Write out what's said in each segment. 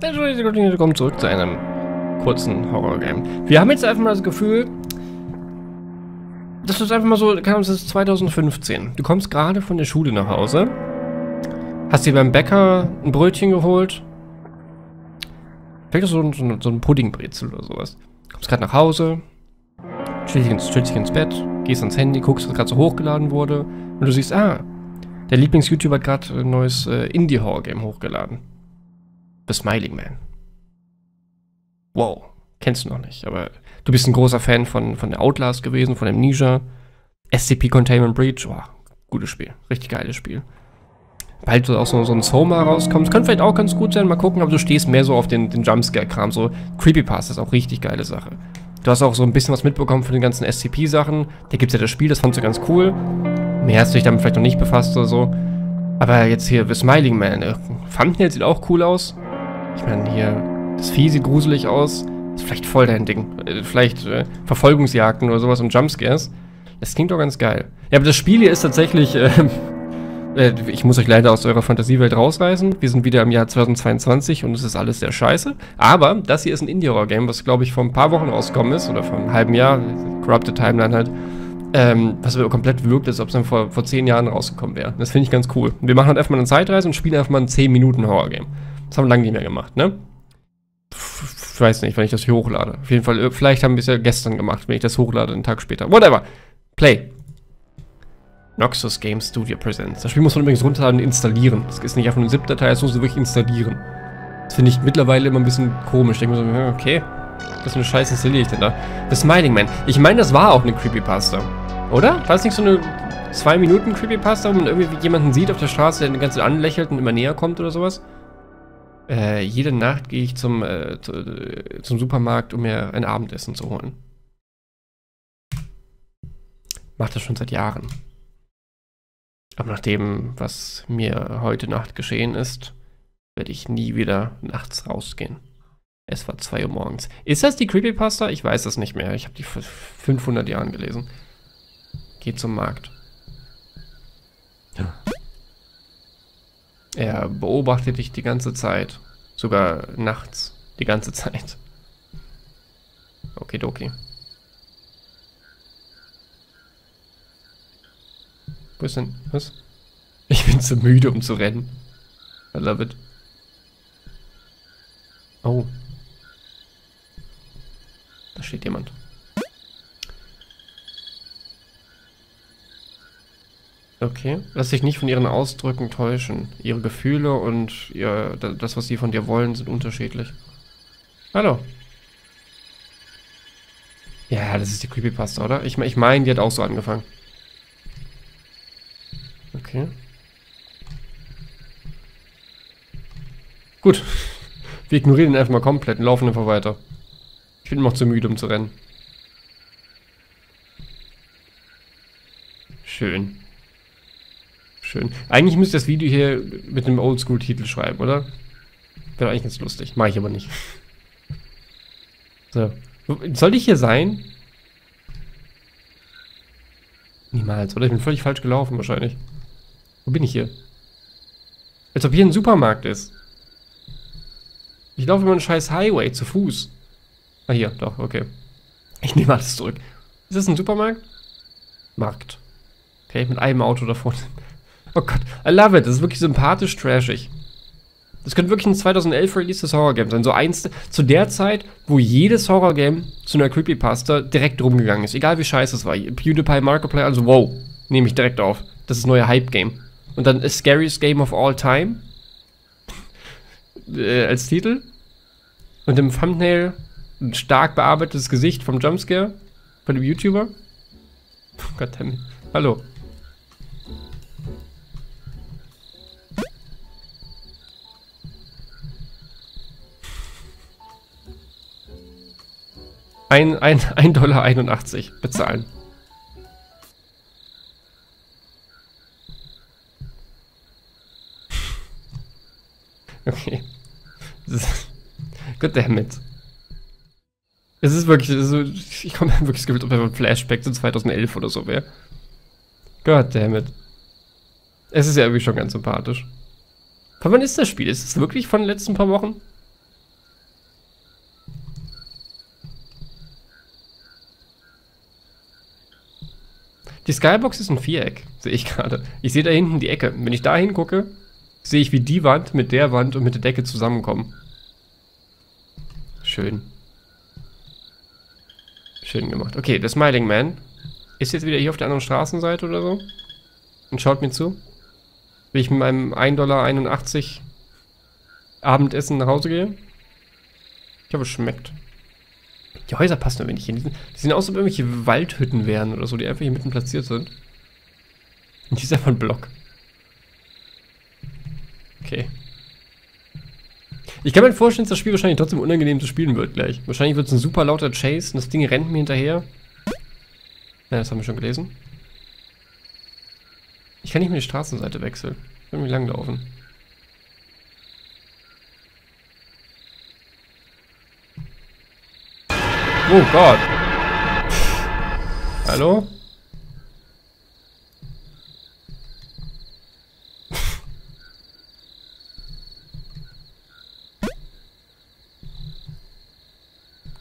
Willkommen zurück zu einem kurzen Horror-Game. Wir haben jetzt einfach mal das Gefühl, das ist einfach mal so, das ist 2015. Du kommst gerade von der Schule nach Hause, hast dir beim Bäcker ein Brötchen geholt, vielleicht auch so ein Puddingbrezel oder sowas. Kommst gerade nach Hause, chillst dich ins Bett, gehst ans Handy, guckst, was gerade so hochgeladen wurde und du siehst, ah, der Lieblings-YouTuber hat gerade ein neues Indie-Horror-Game hochgeladen. The Smiling Man. Wow, kennst du noch nicht, aber du bist ein großer Fan von der Outlast gewesen, von dem Ninja SCP Containment Breach. Oh, gutes Spiel, richtig geiles Spiel. Bald soll auch so ein Soma rauskommen. Das könnte vielleicht auch ganz gut sein, mal gucken, aber du stehst mehr so auf den Jumpscare-Kram. So Creepypasta ist auch richtig geile Sache. Du hast auch so ein bisschen was mitbekommen von den ganzen SCP-Sachen. Da gibt es ja das Spiel, das fandst du ganz cool. Mehr hast du dich damit vielleicht noch nicht befasst oder so. Aber jetzt hier The Smiling Man, Thumbnail sieht auch cool aus. Ich meine, hier, das Vieh sieht gruselig aus. Ist vielleicht voll dein Ding. Vielleicht Verfolgungsjagden oder sowas und Jumpscares. Das klingt doch ganz geil. Ja, aber das Spiel hier ist tatsächlich... ich muss euch leider aus eurer Fantasiewelt rausreißen. Wir sind wieder im Jahr 2022 und es ist alles sehr scheiße. Aber das hier ist ein Indie-Horror-Game, was, glaube ich, vor ein paar Wochen rausgekommen ist. Oder vor einem halben Jahr. Corrupted Timeline halt. Was aber komplett wirkt, als ob es dann vor 10 Jahren rausgekommen wäre. Das finde ich ganz cool. Wir machen halt einfach mal eine Zeitreise und spielen einfach mal ein 10-Minuten-Horror-Game. Das haben wir lange nicht mehr gemacht, ne? Ich weiß nicht, wenn ich das hier hochlade. Auf jeden Fall, vielleicht haben wir es ja gestern gemacht, wenn ich das hochlade, einen Tag später. Whatever. Play. Noxus Games Studio Presents. Das Spiel muss man übrigens runterladen und installieren. Das ist nicht einfach nur eine ZIP-Datei, das musst du wirklich installieren. Das finde ich mittlerweile immer ein bisschen komisch. Ich denke mir so, okay, was für eine Scheiße installiere ich denn da? The Smiling Man. Ich meine, das war auch eine Creepypasta. Oder? War es nicht so eine 2-Minuten-Creepypasta, wo man irgendwie jemanden sieht auf der Straße, der den ganzen anlächelt und immer näher kommt oder sowas? Jede Nacht gehe ich zum Supermarkt, um mir ein Abendessen zu holen. Mache das schon seit Jahren. Aber nach dem, was mir heute Nacht geschehen ist, werde ich nie wieder nachts rausgehen. Es war 2 Uhr morgens. Ist das die Creepypasta? Ich weiß das nicht mehr. Ich habe die vor 500 Jahren gelesen. Geh zum Markt. Ja. Er beobachtet dich die ganze Zeit. Sogar nachts. Die ganze Zeit. Okidoki. Wo ist denn? Was? Ich bin zu müde, um zu rennen. I love it. Oh. Da steht jemand. Okay. Lass dich nicht von ihren Ausdrücken täuschen. Ihre Gefühle und das, was sie von dir wollen, sind unterschiedlich. Hallo. Ja, das ist die Creepypasta, oder? Ich meine, die hat auch so angefangen. Okay. Gut. Wir ignorieren ihn einfach mal komplett und laufen einfach weiter. Ich bin immer noch zu müde, um zu rennen. Schön. Schön. Eigentlich müsste ich das Video hier mit einem Oldschool-Titel schreiben, oder? Wäre eigentlich ganz lustig. Mache ich aber nicht. So. Soll ich hier sein? Niemals, oder? Ich bin völlig falsch gelaufen wahrscheinlich. Wo bin ich hier? Als ob hier ein Supermarkt ist. Ich laufe über einen scheiß Highway zu Fuß. Ah, hier, doch, okay. Ich nehme alles zurück. Ist das ein Supermarkt? Markt. Okay, mit einem Auto davon. Oh Gott, I love it. Das ist wirklich sympathisch trashig. Das könnte wirklich ein 2011 releasedes Horror-Game sein. So eins zu der Zeit, wo jedes Horror-Game zu einer Creepypasta direkt rumgegangen ist. Egal wie scheiße es war. PewDiePie, Markiplier, also wow. Nehme ich direkt auf. Das ist das neue Hype-Game. Und dann Scariest Game of All Time. Als Titel. Und im Thumbnail ein stark bearbeitetes Gesicht vom Jumpscare. Von dem YouTuber. Oh Gott, hallo. $1,81 bezahlen. Okay. Goddammit. Es ist wirklich, ich komme wirklich gefühlt, ob ein Flashback zu 2011 oder so wäre. Goddammit. Es ist ja irgendwie schon ganz sympathisch. Von wann ist das Spiel? Ist es wirklich von den letzten paar Wochen? Die Skybox ist ein Viereck, sehe ich gerade. Ich sehe da hinten die Ecke. Wenn ich da hingucke, sehe ich, wie die Wand mit der Wand und mit der Decke zusammenkommen. Schön. Schön gemacht. Okay, der Smiling Man ist jetzt wieder hier auf der anderen Straßenseite oder so. Und schaut mir zu, wie ich mit meinem 1,81 $ Abendessen nach Hause gehe. Ich hoffe, es schmeckt. Die Häuser passen aber nicht hin. Die sehen aus, als ob irgendwelche Waldhütten wären oder so, die einfach hier mitten platziert sind. Und hier ist einfach ein Block. Okay. Ich kann mir vorstellen, dass das Spiel wahrscheinlich trotzdem unangenehm zu spielen wird gleich. Wahrscheinlich wird es ein super lauter Chase und das Ding rennt mir hinterher. Ja, das haben wir schon gelesen. Ich kann nicht mehr die Straßenseite wechseln. Ich will irgendwie langlaufen. Oh Gott. Pff. Hallo?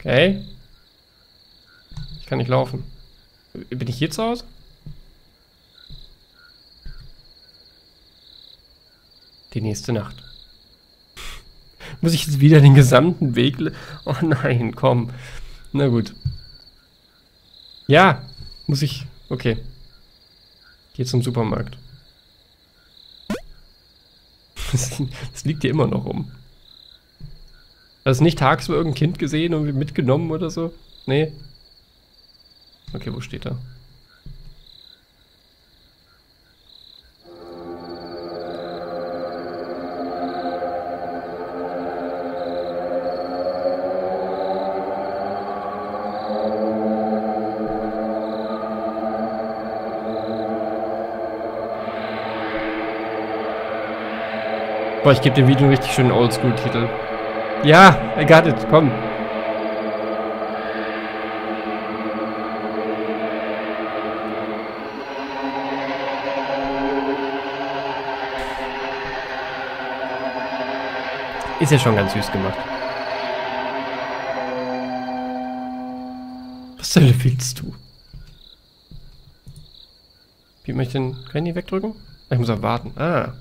Okay. Ich kann nicht laufen. Bin ich hier zu Hause? Die nächste Nacht. Muss ich jetzt wieder den gesamten Weg... Oh nein, komm. Na gut. Ja, muss ich... Okay. Geh zum Supermarkt. Das liegt hier immer noch rum. Hast du nicht tagsüber irgendein Kind gesehen und mitgenommen oder so? Nee. Okay, wo steht er? Boah, ich gebe dem Video einen richtig schönen Oldschool-Titel. Ja, I got it, komm. Ist ja schon ganz süß gemacht. Was zur Hölle willst du? Wie möchte ich denn? Kann ich die wegdrücken? Ich muss auch warten. Ah.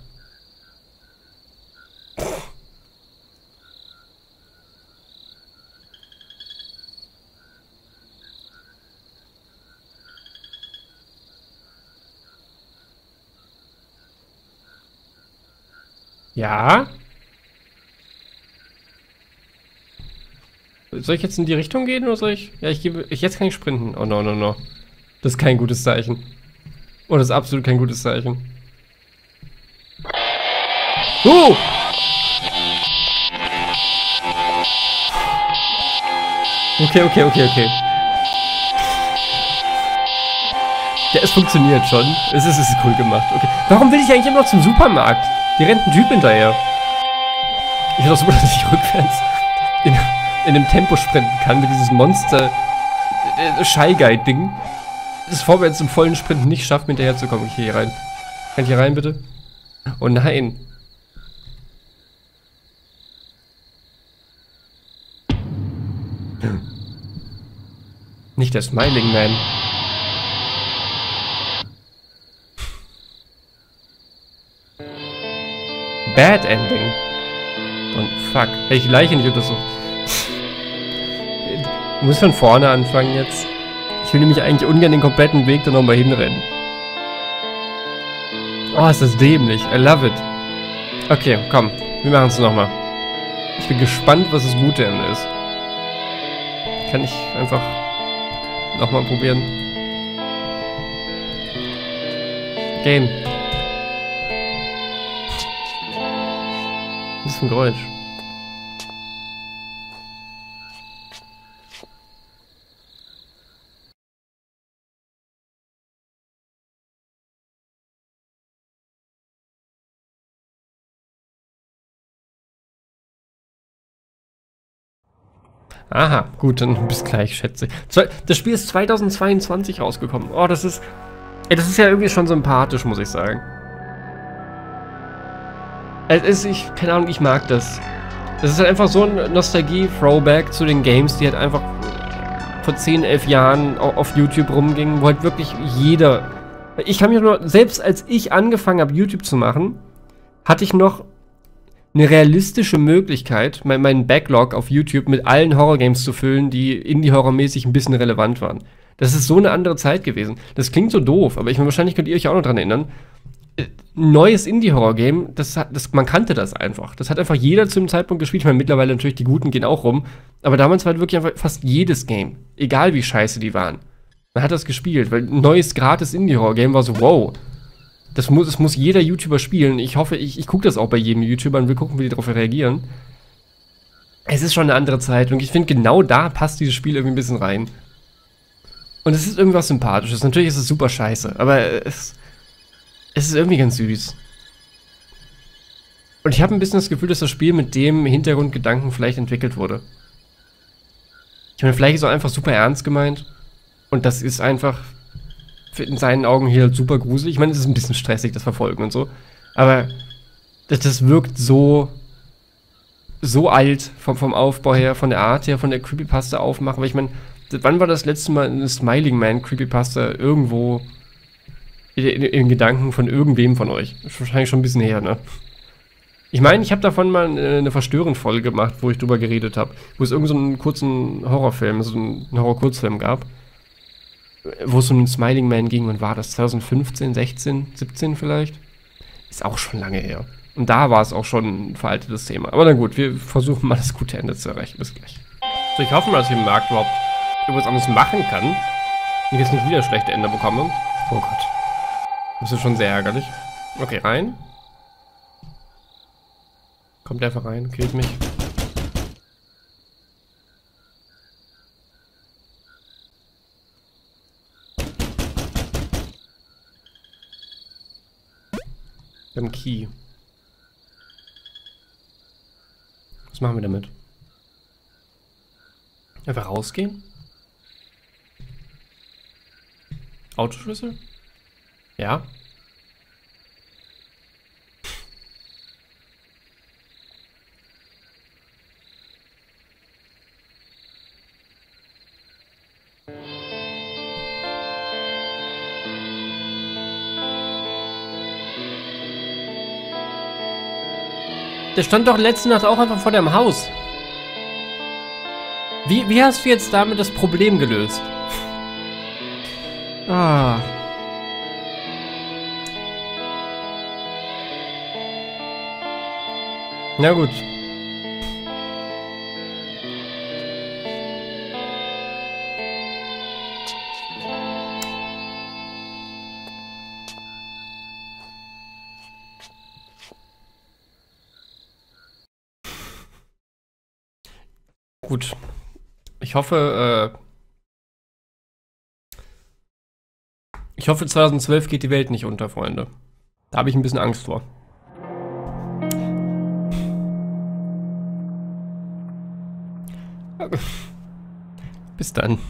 Ja? Soll ich jetzt in die Richtung gehen oder soll ich... Ja, jetzt kann ich sprinten. Oh, no, no, no. Das ist kein gutes Zeichen. Oh, das ist absolut kein gutes Zeichen. Okay. Ja, es funktioniert schon. Es ist cool gemacht. Okay. Warum will ich eigentlich immer noch zum Supermarkt? Hier rennt ein Typ hinterher. Ich bin auch so, dass ich rückwärts in dem Tempo sprinten kann mit dieses Monster Shy Guy Ding. Das vorwärts im vollen Sprinten nicht schafft, mir hinterherzukommen. Okay, hier rein. Kann ich hier rein, bitte? Oh nein. Nicht der Smiling Man. Bad Ending. Und fuck. Hätte ich die Leiche nicht untersucht. Ich muss von vorne anfangen jetzt. Ich will nämlich eigentlich ungern den kompletten Weg da nochmal hinrennen. Oh, ist das dämlich. I love it. Okay, komm. Wir machen es nochmal. Ich bin gespannt, was das gute Ende ist. Kann ich einfach nochmal probieren. Game. Das ist ein Geräusch. Aha, gut, dann bis gleich, schätze. Das Spiel ist 2022 rausgekommen. Oh, das ist... Ey, das ist ja irgendwie schon sympathisch, muss ich sagen. Es ist, keine Ahnung, ich mag das. Das ist halt einfach so ein Nostalgie-Throwback zu den Games, die halt einfach vor 10, 11 Jahren auf YouTube rumgingen, wo halt wirklich jeder Ich kann mich nur, selbst als ich angefangen habe, YouTube zu machen, hatte ich noch eine realistische Möglichkeit, meinen Backlog auf YouTube mit allen Horrorgames zu füllen, die Indie-Horror-mäßig ein bisschen relevant waren. Das ist so eine andere Zeit gewesen. Das klingt so doof, aber ich meine, wahrscheinlich könnt ihr euch auch noch dran erinnern. Neues Indie-Horror-Game, man kannte das einfach. Das hat einfach jeder zu dem Zeitpunkt gespielt. Ich meine, mittlerweile natürlich, die Guten gehen auch rum. Aber damals war halt wirklich einfach fast jedes Game. Egal wie scheiße die waren. Man hat das gespielt, weil ein neues, gratis Indie-Horror-Game war so, wow. Das muss jeder YouTuber spielen. Ich hoffe, ich gucke das auch bei jedem YouTuber und will gucken, wie die darauf reagieren. Es ist schon eine andere Zeit und ich finde, genau da passt dieses Spiel irgendwie ein bisschen rein. Und es ist irgendwas Sympathisches. Natürlich ist es super scheiße, aber es ist irgendwie ganz süß. Und ich habe ein bisschen das Gefühl, dass das Spiel mit dem Hintergrundgedanken vielleicht entwickelt wurde. Ich meine, vielleicht ist es auch einfach super ernst gemeint. Und das ist einfach in seinen Augen hier super gruselig. Ich meine, es ist ein bisschen stressig, das Verfolgen und so. Aber das wirkt so alt vom Aufbau her, von der Art her, von der Creepypasta aufmachen. Weil ich meine, wann war das letzte Mal eine Smiling Man Creepypasta irgendwo in Gedanken von irgendwem von euch? Ist wahrscheinlich schon ein bisschen her, ne? Ich meine, ich habe davon mal eine Verstörend-Folge gemacht, wo ich drüber geredet habe. Wo es irgend so einen kurzen Horrorfilm, so einen Horror-Kurzfilm gab. Wo es um den Smiling Man ging, und war das 2015, 16, 17 vielleicht? Ist auch schon lange her. Und da war es auch schon ein veraltetes Thema. Aber na gut, wir versuchen mal das gute Ende zu erreichen. Bis gleich. So, ich hoffe mal, dass ich im Markt überhaupt was anderes machen kann. Und jetzt nicht wieder schlechte Ende bekomme. Oh Gott. Das ist schon sehr ärgerlich. Okay, rein. Kommt einfach rein, killt mich. Wir haben einen Key. Was machen wir damit? Einfach rausgehen? Autoschlüssel? Ja. Der stand doch letzte Nacht auch einfach vor deinem Haus. Wie hast du jetzt damit das Problem gelöst? Ah. Na gut. Gut. Ich hoffe, 2012 geht die Welt nicht unter, Freunde. Da habe ich ein bisschen Angst vor. Bis dann.